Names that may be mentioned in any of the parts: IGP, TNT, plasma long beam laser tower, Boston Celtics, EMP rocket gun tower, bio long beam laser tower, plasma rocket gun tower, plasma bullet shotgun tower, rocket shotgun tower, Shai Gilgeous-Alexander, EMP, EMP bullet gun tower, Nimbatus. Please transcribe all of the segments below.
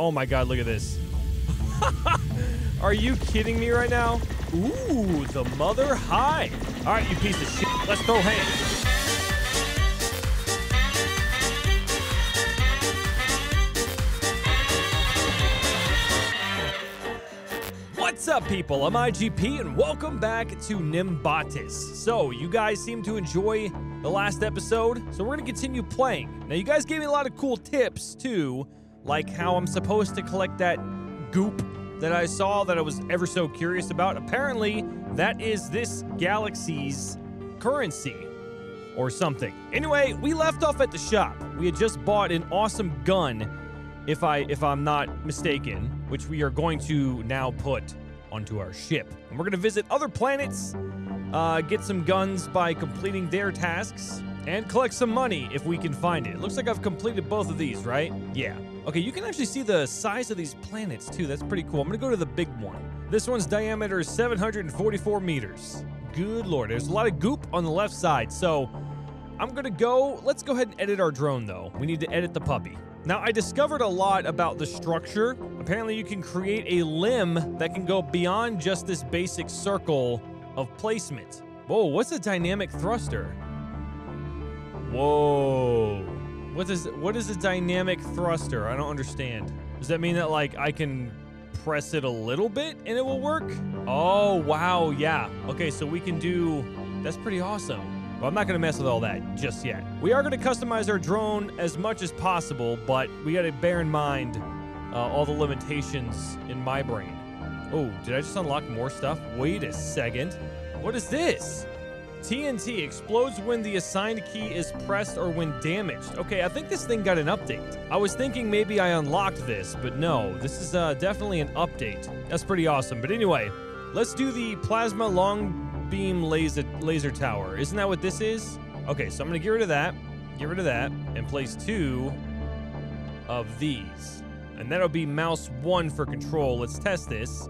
Oh my god, look at this. Are you kidding me right now? Ooh, the mother high. All right, you piece of shit. Let's throw hands. What's up, people? I'm IGP, and welcome back to Nimbatus. So, you guys seem to enjoy the last episode, so we're going to continue playing. Now, you guys gave me a lot of cool tips, too, like how I'm supposed to collect that goop that I saw that I was ever so curious about. Apparently, that is this galaxy's currency or something. Anyway, we left off at the shop. We had just bought an awesome gun, if I'm not mistaken, which we are going to now put onto our ship. And we're gonna visit other planets, get some guns by completing their tasks, and collect some money if we can find it. It looks like I've completed both of these, right? Yeah. Okay, you can actually see the size of these planets too. That's pretty cool. I'm gonna go to the big one. This one's diameter is 744 meters. Good lord, there's a lot of goop on the left side. So I'm gonna go, let's go ahead and edit our drone though. We need to edit the puppy. Now, I discovered a lot about the structure. Apparently, you can create a limb that can go beyond just this basic circle of placement. Whoa, what's a dynamic thruster? Whoa. What is a dynamic thruster? I don't understand. Does that mean that, like, I can press it a little bit and it will work? Oh, wow, yeah. Okay, so we can do... That's pretty awesome. Well, I'm not gonna mess with all that just yet. We are gonna customize our drone as much as possible, but we gotta bear in mind all the limitations in my brain. Oh, did I just unlock more stuff? Wait a second. What is this? TNT explodes when the assigned key is pressed or when damaged. Okay, I think this thing got an update. I was thinking maybe I unlocked this, but no, this is definitely an update. That's pretty awesome. But anyway, let's do the plasma long beam laser tower. Isn't that what this is? Okay, so I'm gonna get rid of that, and place two of these. And that'll be mouse one for control. Let's test this.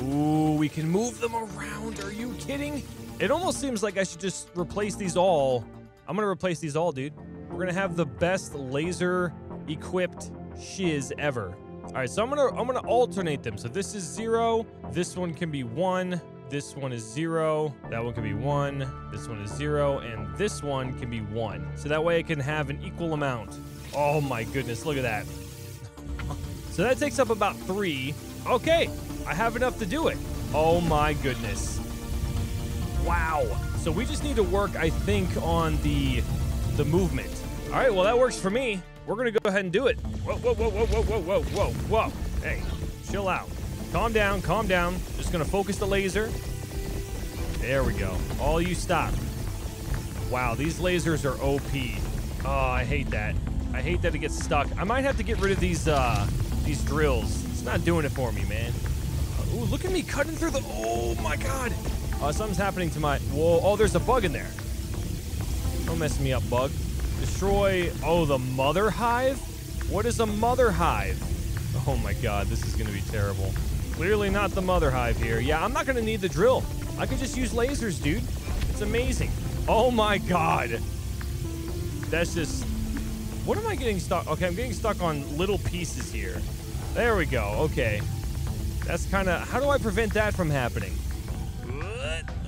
Ooh, we can move them around. Are you kidding? It almost seems like I should just replace these all. I'm gonna replace these all, dude. We're gonna have the best laser equipped shiz ever. All right, so I'm gonna alternate them. So this is 0, this one can be 1. This one is 0, that one can be 1, this one is 0, and this one can be 1. So that way I can have an equal amount. Oh my goodness, look at that. So that takes up about 3. Okay, I have enough to do it. Oh my goodness. Wow. So we just need to work, I think, on the movement. All right, well, that works for me. We're gonna go ahead and do it. Whoa, whoa, whoa, whoa, whoa, whoa, whoa, whoa, whoa. Hey, chill out. Calm down, calm down. Just gonna focus the laser. There we go. All you stop. Wow, these lasers are OP. Oh, I hate that. I hate that it gets stuck. I might have to get rid of these drills. It's not doing it for me, man. Ooh, look at me cutting through the... Oh, my God. Something's happening to my... Whoa, oh, there's a bug in there. Don't mess me up, bug. Destroy... Oh, the mother hive? What is a mother hive? Oh, my God. This is going to be terrible. Clearly not the mother hive here. Yeah, I'm not going to need the drill. I can just use lasers, dude. It's amazing. Oh, my God. That's just... What am I getting stuck? Okay, I'm getting stuck on little pieces here. There we go. Okay. That's kind of... How do I prevent that from happening?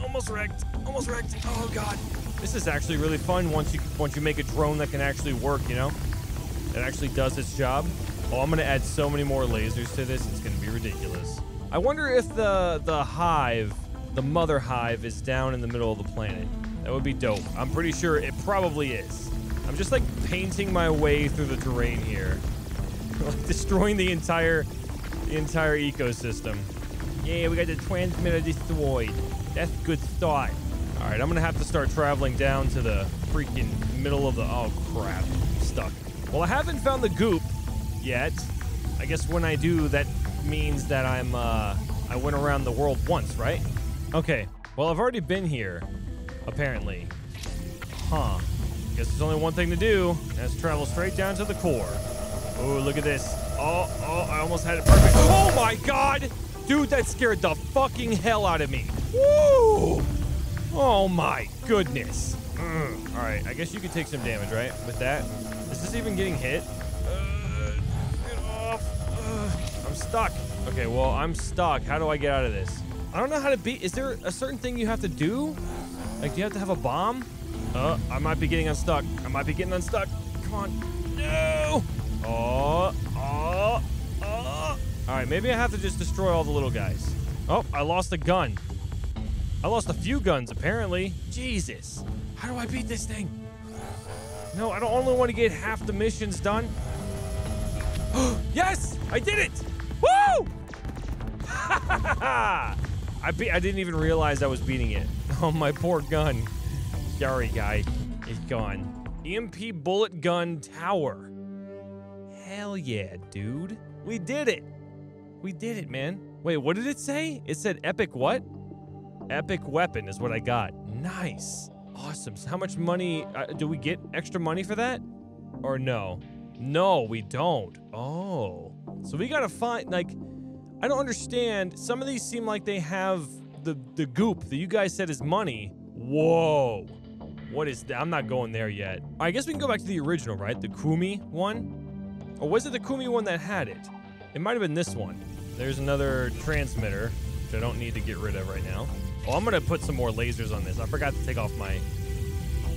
Almost wrecked. Almost wrecked. Oh, God. This is actually really fun once you make a drone that can actually work, you know? That actually does its job. Oh, I'm gonna add so many more lasers to this. It's gonna be ridiculous. I wonder if the hive, the mother hive, is down in the middle of the planet. That would be dope. I'm pretty sure it probably is. I'm just like painting my way through the terrain here. Like destroying the entire ecosystem. Yeah, we got the transmitter destroyed. That's good thought. All right, I'm gonna have to start traveling down to the freaking middle of the... Oh, crap. I'm stuck. Well, I haven't found the goop yet. I guess when I do, that means that I'm, I went around the world once, right? Okay. Well, I've already been here, apparently. Huh. Guess there's only one thing to do. Let's travel straight down to the core. Oh, look at this. Oh, I almost had it perfect. Oh, my God! Dude, that scared the fucking hell out of me. Woo! Oh my goodness. All right, I guess you could take some damage, right? With that. Is this even getting hit? stuck. Okay, well, I'm stuck. How do I get out of this? I don't know how to beat. Is there a certain thing you have to do? Like, do you have to have a bomb? I might be getting unstuck. I might be getting unstuck. Come on. No! Oh. All right, maybe I have to just destroy all the little guys. Oh, I lost a gun. I lost a few guns, apparently. Jesus. How do I beat this thing? No, I don't only want to get half the missions done. Yes! I did it! Woo! I didn't even realize I was beating it. Oh, my poor gun. Sorry, guy. It's gone. EMP bullet gun tower. Hell yeah, dude. We did it. We did it, man. Wait, what did it say? It said epic what? Epic weapon is what I got. Nice. Awesome. So how much money? Do we get extra money for that? Or no? No, we don't. Oh. So we gotta find, like, I don't understand. Some of these seem like they have the goop that you guys said is money. Whoa. What is that? I'm not going there yet. I guess we can go back to the original, right? The Kumi one? Or was it the Kumi one that had it? It might have been this one. There's another transmitter, which I don't need to get rid of right now. Oh, I'm gonna put some more lasers on this. I forgot to take off my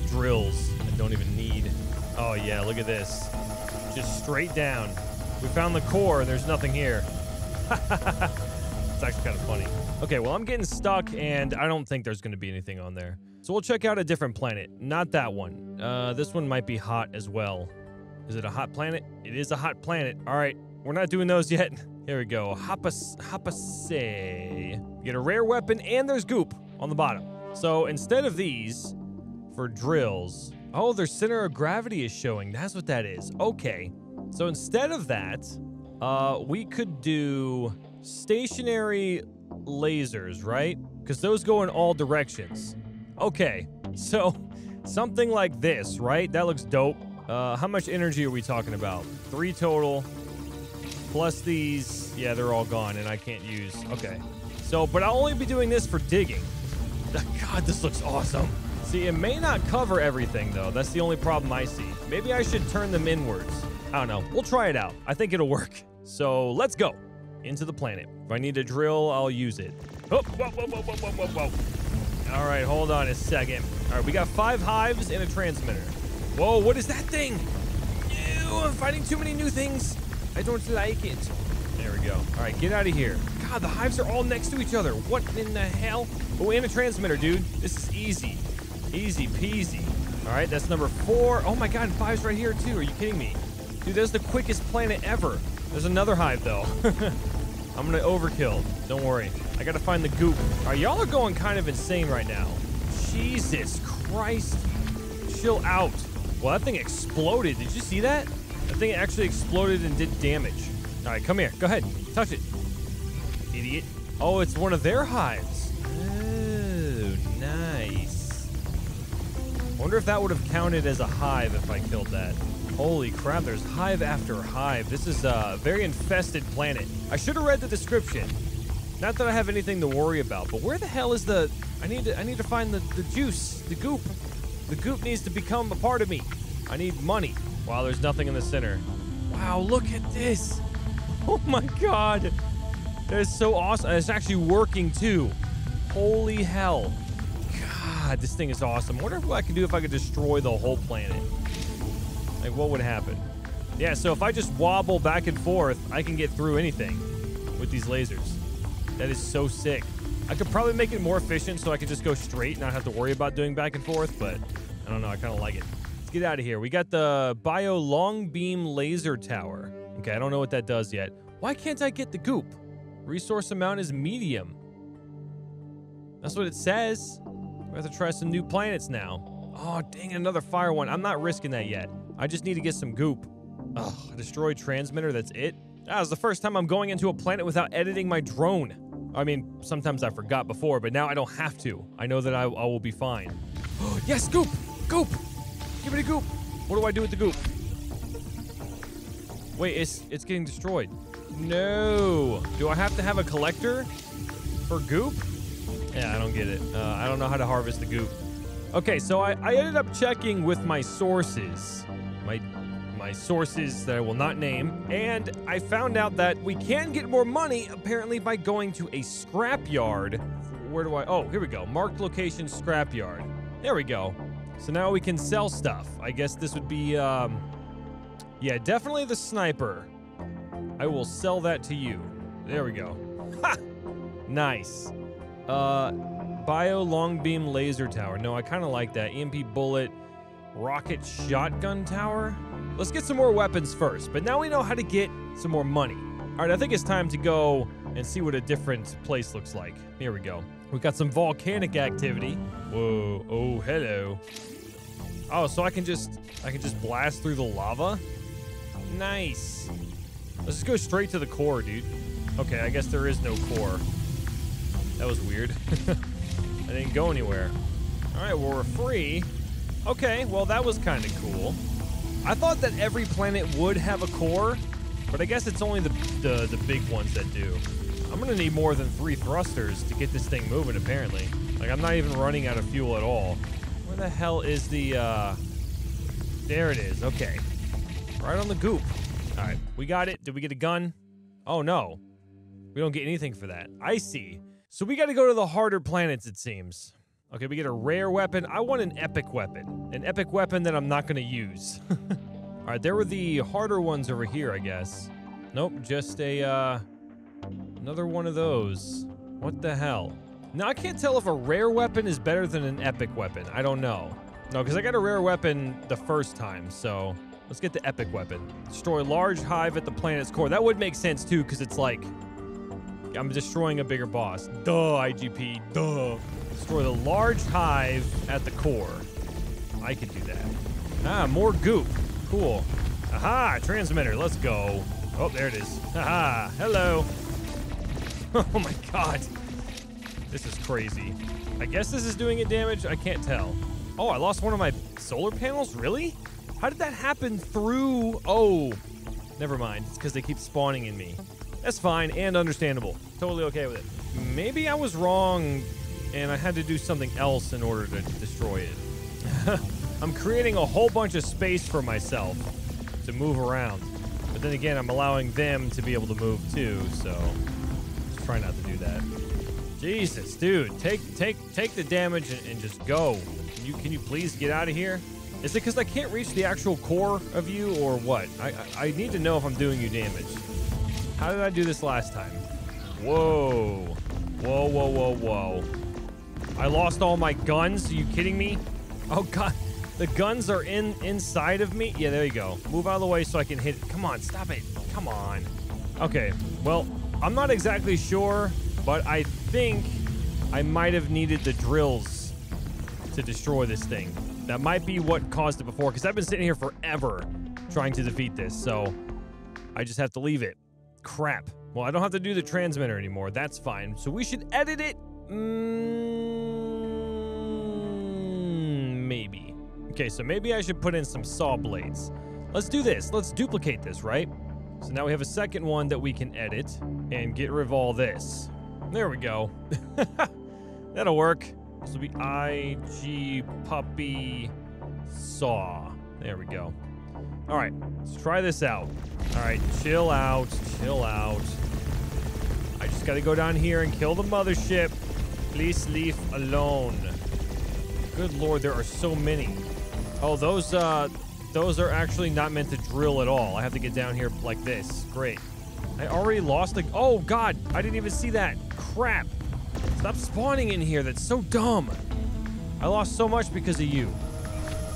drills. I don't even need. Oh yeah, look at this. Just straight down. We found the core and there's nothing here. It's actually kind of funny. Okay, well, I'm getting stuck and I don't think there's gonna be anything on there. So we'll check out a different planet. Not that one. This one might be hot as well. Is it a hot planet? It is a hot planet. All right, we're not doing those yet. Here we go. Hopase. Get a rare weapon and there's goop on the bottom. So instead of these for drills, oh, their center of gravity is showing. That's what that is. Okay. So instead of that, we could do stationary lasers, right? Because those go in all directions. Okay. So something like this, right? That looks dope. How much energy are we talking about? 3 total. Plus these, yeah, they're all gone and I can't use, okay. So, but I'll only be doing this for digging. God, this looks awesome. See, it may not cover everything though. That's the only problem I see. Maybe I should turn them inwards. I don't know, we'll try it out. I think it'll work. So let's go into the planet. If I need a drill, I'll use it. Oh, whoa. All right, hold on a second. All right, we got 5 hives and a transmitter. Whoa, what is that thing? Ew, I'm finding too many new things. I don't like it. There we go. All right, get out of here. God, the hives are all next to each other. What in the hell? Oh, and a transmitter, dude. This is easy. Easy peasy. All right, that's number 4. Oh my God, 5's right here too. Are you kidding me? Dude, that's the quickest planet ever. There's another hive though. I'm gonna overkill. Don't worry. I gotta find the goop. All right, y'all are going kind of insane right now. Jesus Christ. Chill out. Well, that thing exploded. Did you see that? I think it actually exploded and did damage. All right, come here. Go ahead. Touch it. Idiot. Oh, it's one of their hives. Oh, nice. Wonder if that would have counted as a hive if I killed that. Holy crap, there's hive after hive. This is a very infested planet. I should have read the description. Not that I have anything to worry about, but where the hell is the... I need to find the juice, the goop. The goop needs to become a part of me. I need money. Wow, there's nothing in the center. Wow, look at this. Oh my God. That is so awesome. It's actually working too. Holy hell. God, this thing is awesome. I wonder what I could do if I could destroy the whole planet. Like, what would happen? Yeah, so if I just wobble back and forth, I can get through anything with these lasers. That is so sick. I could probably make it more efficient so I could just go straight and not have to worry about doing back and forth, but I don't know, I kind of like it. Get out of here. We got the bio long beam laser tower. Okay, I don't know what that does yet. Why can't I get the goop? Resource amount is medium. That's what it says. We have to try some new planets now. Oh, dang, another fire one. I'm not risking that yet. I just need to get some goop. Ugh, destroyed transmitter, that's it? That was the first time I'm going into a planet without editing my drone. I mean, sometimes I forgot before, but now I don't have to. I know that I will be fine. Oh, yes, goop! Goop! Give it a goop. What do I do with the goop? Wait, it's getting destroyed. No. Do I have to have a collector for goop? Yeah, I don't get it. I don't know how to harvest the goop. Okay, so I ended up checking with my sources. My my sources that I will not name, and I found out that we can get more money apparently by going to a scrapyard. Where do I? Oh, here we go. Marked location scrapyard. There we go. So now we can sell stuff. I guess this would be, yeah, definitely the sniper. I will sell that to you. There we go. Ha! Nice. Bio long beam laser tower. No, I kind of like that. EMP bullet, rocket shotgun tower. Let's get some more weapons first, but now we know how to get some more money. All right, I think it's time to go and see what a different place looks like. Here we go. We got some volcanic activity. Whoa, oh, hello. Oh, so I can just blast through the lava? Nice. Let's just go straight to the core, dude. Okay, I guess there is no core. That was weird. I didn't go anywhere. All right, well, we're free. Okay, well, that was kind of cool. I thought that every planet would have a core, but I guess it's only the big ones that do. I'm gonna need more than 3 thrusters to get this thing moving, apparently. Like, I'm not even running out of fuel at all. Where the hell is the, There it is, okay. Right on the goop. All right, we got it. Did we get a gun? Oh, no. We don't get anything for that. I see. So we gotta go to the harder planets, it seems. Okay, we get a rare weapon. I want an epic weapon. An epic weapon that I'm not gonna use. All right, there were the harder ones over here, I guess. Nope, just a, another one of those. What the hell? Now, I can't tell if a rare weapon is better than an epic weapon. I don't know. No, because I got a rare weapon the first time, so let's get the epic weapon. Destroy large hive at the planet's core. That would make sense, too, because it's like I'm destroying a bigger boss. Duh, IGP. Duh. Destroy the large hive at the core. I could do that. Ah, more goop. Cool. Aha, transmitter. Let's go. Oh, there it is. Aha, hello. Oh my god. This is crazy. I guess this is doing it damage. I can't tell. Oh, I lost one of my solar panels? Really? How did that happen through? Oh, never mind. It's because they keep spawning in me. That's fine and understandable. Totally okay with it. Maybe I was wrong and I had to do something else in order to destroy it. I'm creating a whole bunch of space for myself to move around. But then again, I'm allowing them to be able to move too, so try not to do that. Jesus, dude, take the damage and just go. Can you please get out of here? Is it because I can't reach the actual core of you or what? I need to know if I'm doing you damage. How did I do this last time? Whoa. Whoa, whoa, whoa, whoa. I lost all my guns. Are you kidding me? Oh, God. The guns are inside of me. Yeah, there you go. Move out of the way so I can hit it. Come on, stop it. Come on. Okay, well, I'm not exactly sure, but I think I might have needed the drills to destroy this thing. That might be what caused it before, because I've been sitting here forever trying to defeat this, so I just have to leave it. Crap. Well, I don't have to do the transmitter anymore. That's fine. So we should edit it. Maybe. Okay, so maybe I should put in some saw blades. Let's do this. Let's duplicate this, right? So now we have a second one that we can edit and get rid of all this. There we go. That'll work. This will be IG puppy saw. There we go. All right, let's try this out. All right, chill out, chill out. I just gotta go down here and kill the mothership. Please leave alone. Good Lord, there are so many. Oh, those are actually not meant to drill at all. I have to get down here like this. Great. I already lost the... Oh, God. I didn't even see that. Crap. Stop spawning in here. That's so dumb. I lost so much because of you.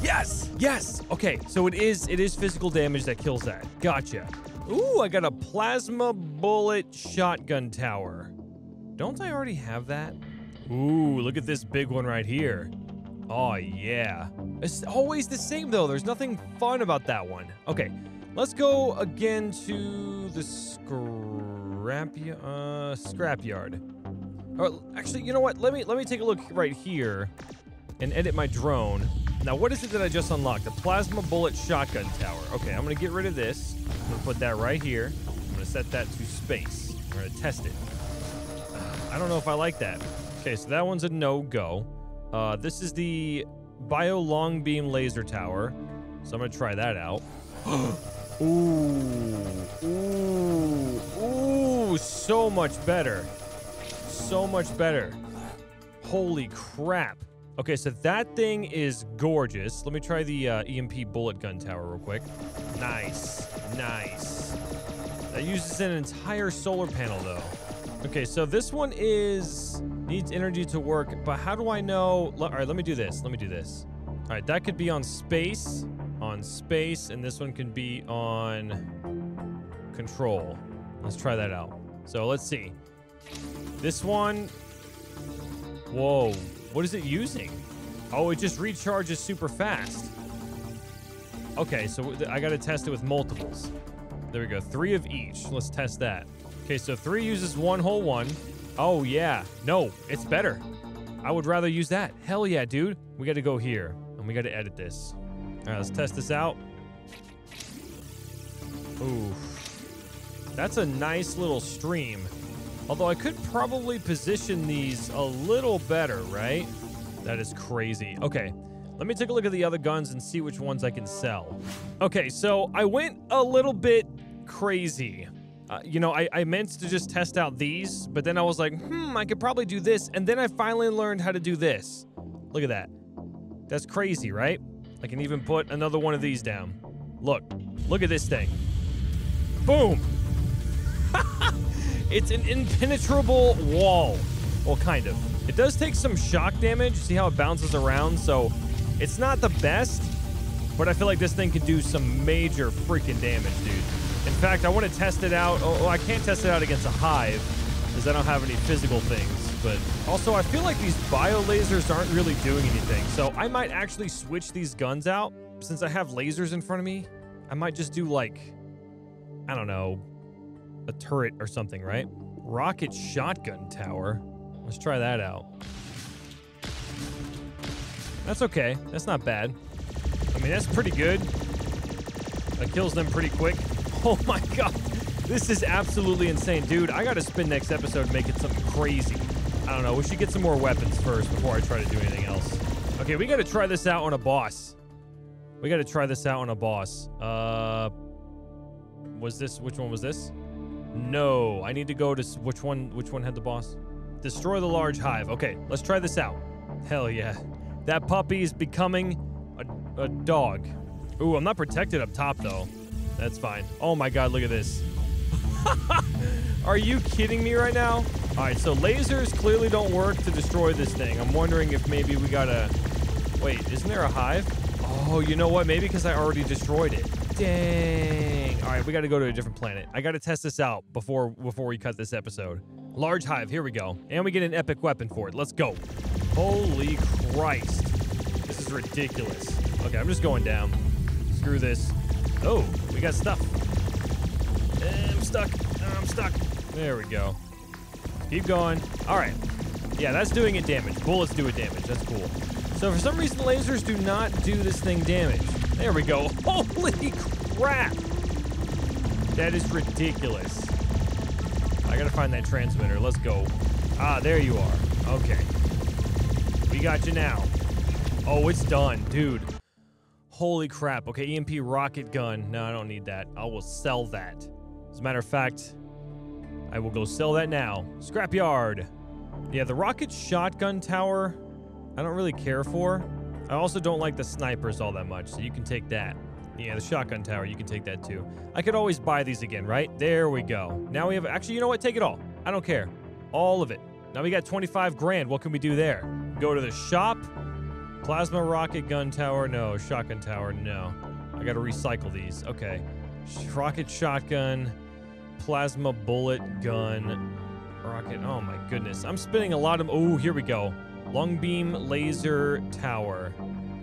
Yes. Yes. Okay. So it is physical damage that kills that. Gotcha. Ooh, I got a plasma bullet shotgun tower. Don't I already have that? Ooh, look at this big one right here. Oh, yeah. It's always the same, though. There's nothing fun about that one. Okay, let's go again to the scrapyard. Oh, actually, you know what? Let me take a look right here and edit my drone. Now, what is it that I just unlocked? The plasma bullet shotgun tower. Okay, I'm going to get rid of this. I'm going to put that right here. I'm going to set that to space. I'm going to test it. I don't know if I like that. Okay, so that one's a no-go. This is the bio long beam laser tower, so I'm gonna try that out. Ooh, so much better. So much better. Holy crap. Okay, so that thing is gorgeous. Let me try the EMP bullet gun tower real quick. Nice, nice. That uses an entire solar panel though. Okay, so this one is, needs energy to work, but how do I know? All right, let me do this. All right, that could be on space, and this one can be on control. Let's try that out. So let's see. This one, whoa, what is it using? Oh, it just recharges super fast. Okay, so I gotta test it with multiples. There we go, 3 of each. Let's test that. Okay, so 3 uses one whole one. Oh yeah, no, it's better. I would rather use that. Hell yeah, dude. We gotta go here, and we gotta edit this. All right, let's test this out. Ooh, that's a nice little stream. Although I could probably position these a little better, right? That is crazy. Okay, let me take a look at the other guns and see which ones I can sell. Okay, so I went a little bit crazy. You know, I meant to just test out these, but then I was like, I could probably do this. And then I finally learned how to do this. Look at that. That's crazy, right? I can even put another one of these down. Look at this thing. Boom. It's an impenetrable wall. Well, kind of. It does take some shock damage. See how it bounces around? So it's not the best, but I feel like this thing could do some major freaking damage, dude. In fact, I want to test it out. Oh, I can't test it out against a hive because I don't have any physical things. But also, I feel like these bio lasers aren't really doing anything. So I might actually switch these guns out. Since I have lasers in front of me, I might just do like, I don't know, a turret or something, right? Rocket shotgun tower. Let's try that out. That's okay. That's not bad. I mean, that's pretty good. That kills them pretty quick. Oh my God. This is absolutely insane. Dude, I got to spend next episode making something crazy. I don't know, we should get some more weapons first before I try to do anything else. Okay, we gotta try this out on a boss. Which one was this? No, I need to go to, which one had the boss? Destroy the large hive. Okay, let's try this out. Hell yeah. That puppy is becoming a dog. Ooh, I'm not protected up top though. That's fine. Oh my God, look at this. Are you kidding me right now? All right, so lasers clearly don't work to destroy this thing. I'm wondering if maybe we gotta... Wait, isn't there a hive? Oh, you know what? Maybe because I already destroyed it. Dang. All right, we gotta go to a different planet. I gotta test this out before we cut this episode. Large hive, here we go. And we get an epic weapon for it. Let's go. Holy Christ. This is ridiculous. Okay, I'm just going down. Screw this. Oh, we got stuff. I'm stuck. There we go. Keep going. All right. Yeah, that's doing it damage. Bullets do it damage. That's cool. So for some reason, lasers do not do this thing damage. There we go. Holy crap. That is ridiculous. I gotta find that transmitter. Let's go. Ah, there you are. Okay. We got you now. Oh, it's done, dude. Holy crap. Okay, EMP rocket gun. No, I don't need that. I will sell that. As a matter of fact, I will go sell that now. Scrapyard. Yeah, the rocket shotgun tower, I don't really care for. I also don't like the snipers all that much, so you can take that. Yeah, the shotgun tower, you can take that too. I could always buy these again, right? There we go. Now we have, actually, you know what? Take it all. I don't care. All of it. Now we got 25 grand. What can we do there? Go to the shop. Plasma rocket gun tower. No, shotgun tower. No. I got to recycle these. Okay. Rocket shotgun, plasma bullet gun, rocket. Oh my goodness, I'm spinning a lot of. Oh, here we go. Long beam laser tower.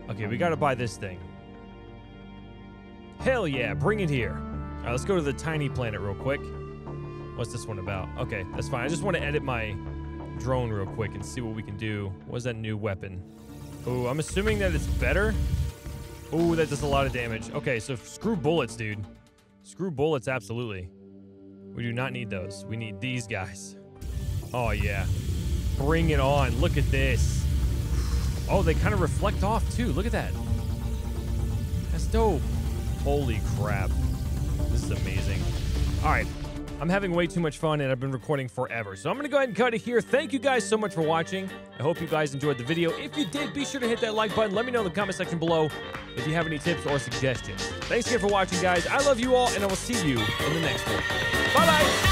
Okay, we gotta buy this thing. Hell yeah, bring it here. All right, let's go to the tiny planet real quick. What's this one about? Okay, that's fine. I just want to edit my drone real quick and see what we can do. What's that new weapon? Oh, I'm assuming that it's better. Oh, that does a lot of damage. Okay, so screw bullets, dude. Screw bullets, absolutely. We do not need those. We need these guys. Oh, yeah. Bring it on. Look at this. Oh, they kind of reflect off, too. Look at that. That's dope. Holy crap. This is amazing. All right. I'm having way too much fun, and I've been recording forever. So I'm going to go ahead and cut it here. Thank you guys so much for watching. I hope you guys enjoyed the video. If you did, be sure to hit that like button. Let me know in the comment section below if you have any tips or suggestions. Thanks again for watching, guys. I love you all, and I will see you in the next one. Bye-bye.